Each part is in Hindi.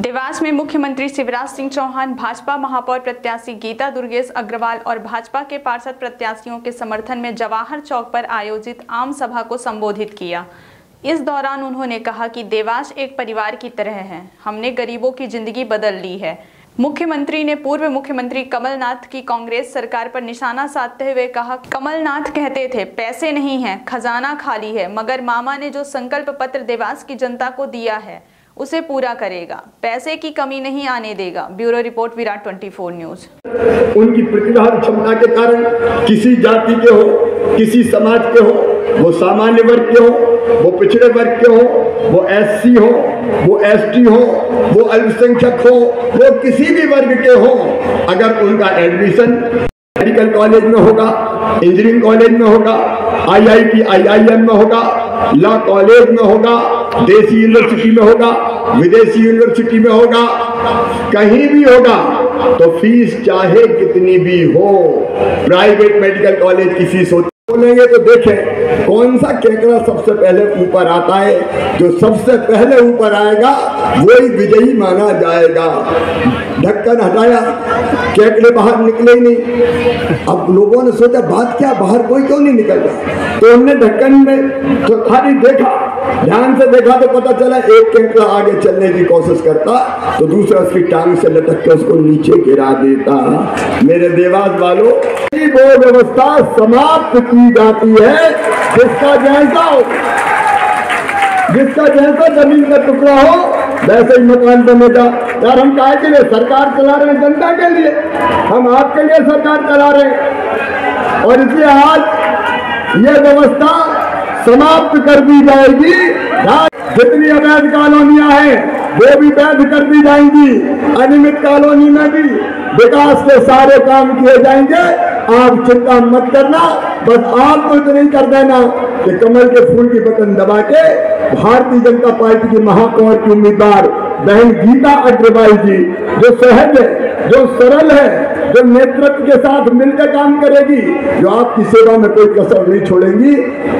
देवास में मुख्यमंत्री शिवराज सिंह चौहान, भाजपा महापौर प्रत्याशी गीता दुर्गेश अग्रवाल और भाजपा के पार्षद प्रत्याशियों के समर्थन में जवाहर चौक पर आयोजित आम सभा को संबोधित किया। इस दौरान उन्होंने कहा कि देवास एक परिवार की तरह है, हमने गरीबों की जिंदगी बदल ली है। मुख्यमंत्री ने पूर्व मुख्यमंत्री कमलनाथ की कांग्रेस सरकार पर निशाना साधते हुए कहा, कमलनाथ कहते थे पैसे नहीं है, खजाना खाली है, मगर मामा ने जो संकल्प पत्र देवास की जनता को दिया है उसे पूरा करेगा, पैसे की कमी नहीं आने देगा। Bureau report Virat 24 news. उनकी प्रतिभा और क्षमता के कारण किसी जाति के हो, किसी समाज के हो, वो सामान्य वर्ग के हो, वो पिछड़े वर्ग के हो, वो एससी हो, वो एसटी हो, वो अल्पसंख्यक हो, वो किसी भी वर्ग के हो, अगर उनका एडमिशन मेडिकल कॉलेज में होगा, इंजीनियरिंग कॉलेज में होगा, IIT IIM में होगा, लॉ कॉलेज में होगा, देशी यूनिवर्सिटी में होगा, विदेशी यूनिवर्सिटी में होगा, कहीं भी होगा, तो फीस चाहे कितनी भी हो। प्राइवेट मेडिकल कॉलेज की फीस होती है। बोलेंगे तो देखें कौन सा केकड़ा सबसे पहले ऊपर आता है, जो सबसे पहले ऊपर आएगा वही विजयी माना जाएगा। ढक्कन हटाया, केकड़े बाहर निकले ही नहीं। अब लोगों ने सोचा बात क्या, बाहर कोई क्यों नहीं निकल रहा, तो हमने ढक्कन में तो खाली देखा, ध्यान से देखा तो पता चला एक केकड़ा आगे चलने की कोशिश करता तो दूसरा उसकी टांग से लटक कर उसको नीचे गिरा देता। मेरे देवास वालों, वो व्यवस्था समाप्त की जाती है जिसका जैसा जमीन का टुकड़ा हो वैसे ही मकान बनेगा। यार हम काहे के लिए सरकार चला रहे हैं? जनता के लिए, हम आपके लिए सरकार चला रहे हैं, और इसलिए आज यह व्यवस्था समाप्त कर दी जाएगी। जितनी अवैध कॉलोनियां हैं वो भी वैध कर दी जाएंगी, अनियमित कॉलोनी में भी विकास के सारे काम किए जाएंगे। आप चिंता मत करना, बस आपको इतना ही कर देना कि कमल के फूल की बटन दबा के भारतीय जनता पार्टी की महापौर की उम्मीदवार बहन गीता अग्रवाल जी, जो सहज है, जो सरल है, जो नेतृत्व के साथ मिलकर काम करेगी, जो आपकी सेवा में कोई कसर नहीं छोड़ेंगी,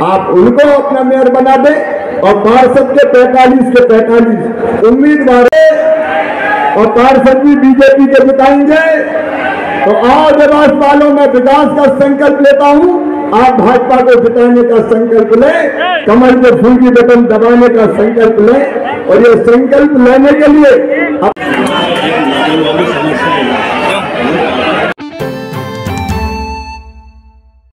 आप उनको अपना मेयर बना दें। और पार्षद के 45 के 45 उम्मीदवार और पार्षद भी बीजेपी के बिताएंगे। तो आज देवास वालों में विकास का संकल्प लेता हूं, आप भाजपा को जिताने का संकल्प लें, कमल के फूल की बटन दबाने का संकल्प लें, और ये संकल्प लेने के लिए